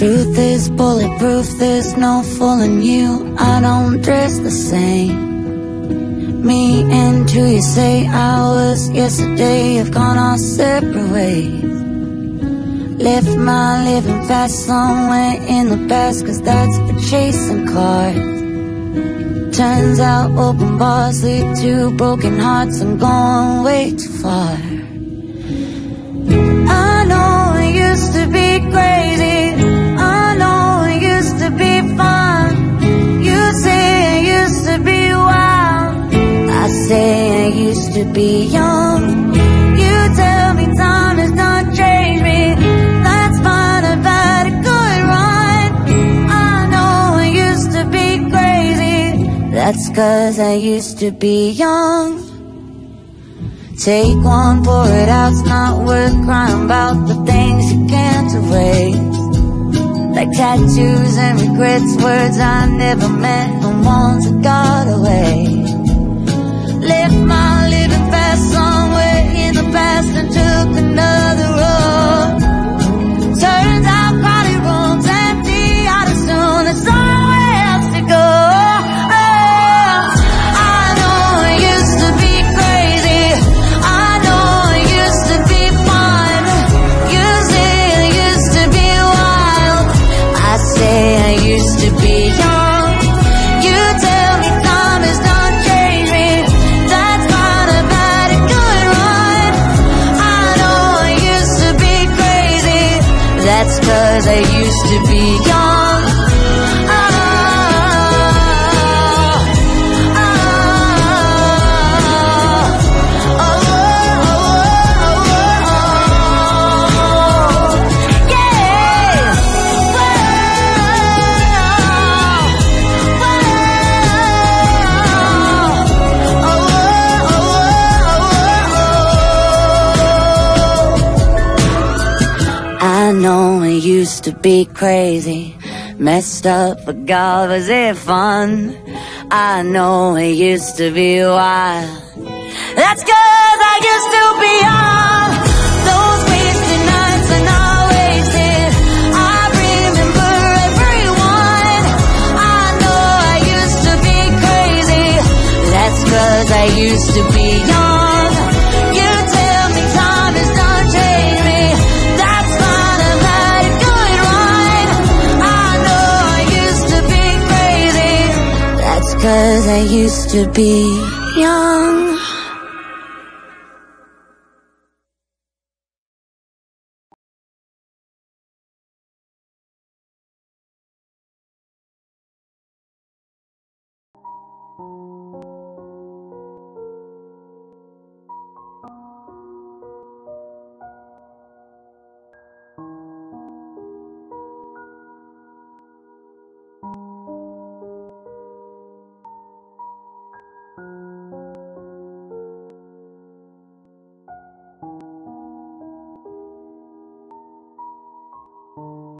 Truth is bulletproof, there's no fooling you. I don't dress the same. Me and who you say I was yesterday have gone our separate ways. Left my living fast somewhere in the past, cause that's for chasing cars. Turns out open bars lead to broken hearts. I'm going way too far. I know I used to be crazy, I know I used to be fun. You say I used to be wild, I say I used to be young. You tell me time has not changed me, that's fine, I've had a good ride. I know I used to be crazy, that's cause I used to be young. Take one, pour it out, it's not worth crying about the things you can't erase. Like tattoos and regrets, words I never meant, the ones that got away. Left my living fast somewhere in the past and took another road. Turns out crowded rooms empty, I'd as soon as somewhere else to go. Cause I used to be young. Used to be crazy, messed up, but God was it fun. I know it used to be wild, that's cause I used to be young. Those wasted nights are not wasted, I remember everyone. I know I used to be crazy, that's cause I used to be young. You tell me time is not changing me, cause I used to be young.